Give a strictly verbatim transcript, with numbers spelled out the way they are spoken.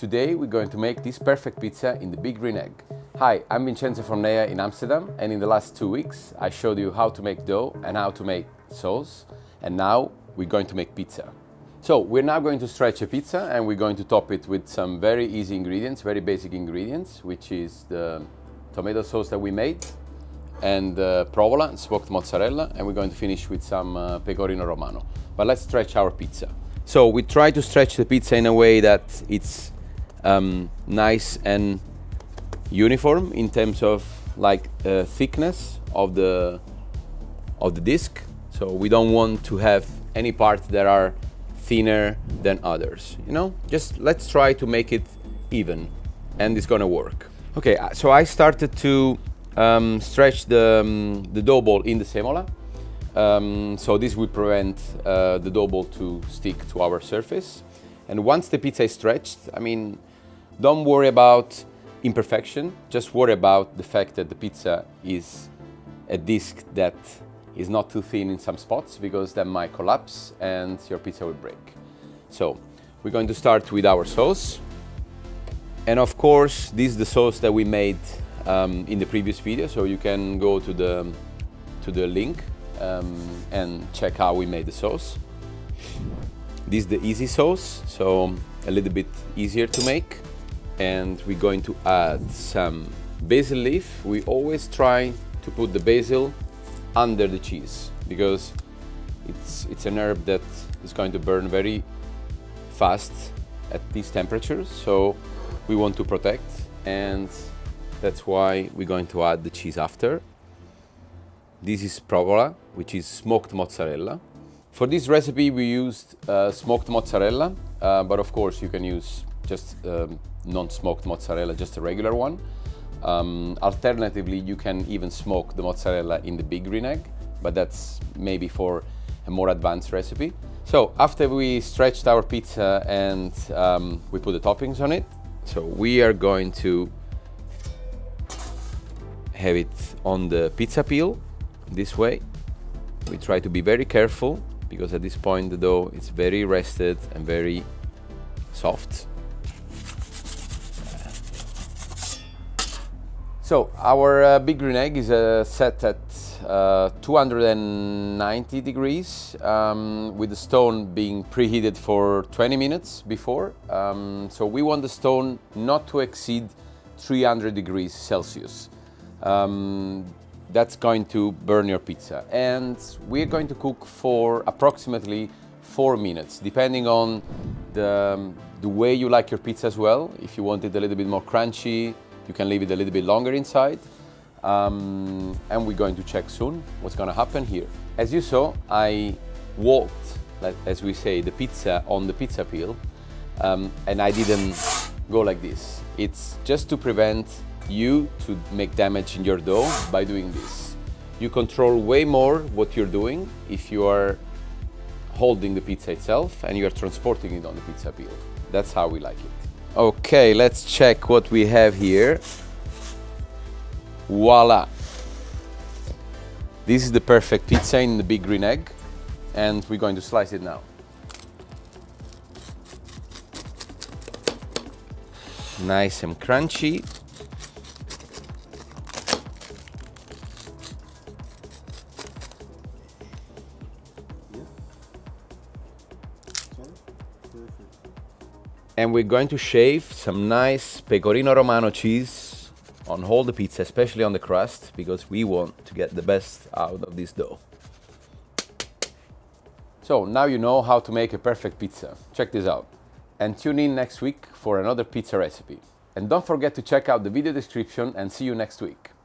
Today we're going to make this perfect pizza in the Big Green Egg. Hi, I'm Vincenzo from N E A in Amsterdam, and in the last two weeks I showed you how to make dough and how to make sauce, and now we're going to make pizza. So we're now going to stretch a pizza and we're going to top it with some very easy ingredients, very basic ingredients, which is the tomato sauce that we made and uh, provola and smoked mozzarella, and we're going to finish with some uh, pecorino romano. But let's stretch our pizza. So we try to stretch the pizza in a way that it's Um, nice and uniform in terms of like uh, thickness of the of the disc. So we don't want to have any parts that are thinner than others. You know, just let's try to make it even, and it's gonna work. Okay, so I started to um, stretch the um, the dough ball in the semola. Um, so this will prevent uh, the dough ball to stick to our surface. And once the pizza is stretched, I mean, don't worry about imperfection, just worry about the fact that the pizza is a disc that is not too thin in some spots, because that might collapse and your pizza will break. So we're going to start with our sauce. And of course, this is the sauce that we made um, in the previous video, so you can go to the, to the link um, and check how we made the sauce. This is the easy sauce, so a little bit easier to make. And we're going to add some basil leaf. We always try to put the basil under the cheese, because it's, it's an herb that is going to burn very fast at these temperatures. So we want to protect, and that's why we're going to add the cheese after. This is provola, which is smoked mozzarella. For this recipe we used uh, smoked mozzarella, uh, but of course you can use just um, non-smoked mozzarella, just a regular one. Um, alternatively, you can even smoke the mozzarella in the Big Green Egg, but that's maybe for a more advanced recipe. So after we stretched our pizza and um, we put the toppings on it, so we are going to have it on the pizza peel this way. We try to be very careful, because at this point the dough is very rested and very soft. So our uh, Big Green Egg is uh, set at uh, two hundred ninety degrees, um, with the stone being preheated for twenty minutes before. Um, so we want the stone not to exceed three hundred degrees Celsius. Um, That's going to burn your pizza. And we're going to cook for approximately four minutes, depending on the, um, the way you like your pizza as well. If you want it a little bit more crunchy, you can leave it a little bit longer inside. Um, and we're going to check soon what's gonna happen here. As you saw, I walked, like, as we say, the pizza on the pizza peel, um, and I didn't go like this. It's just to prevent you to make damage in your dough by doing this. You control way more what you're doing if you are holding the pizza itself and you are transporting it on the pizza peel. That's how we like it. Okay, let's check what we have here. Voila! This is the perfect pizza in the Big Green Egg, and we're going to slice it now. Nice and crunchy. And we're going to shave some nice pecorino romano cheese on all the pizza, especially on the crust, because we want to get the best out of this dough. So now you know how to make a perfect pizza. Check this out. And tune in next week for another pizza recipe. And don't forget to check out the video description, and see you next week.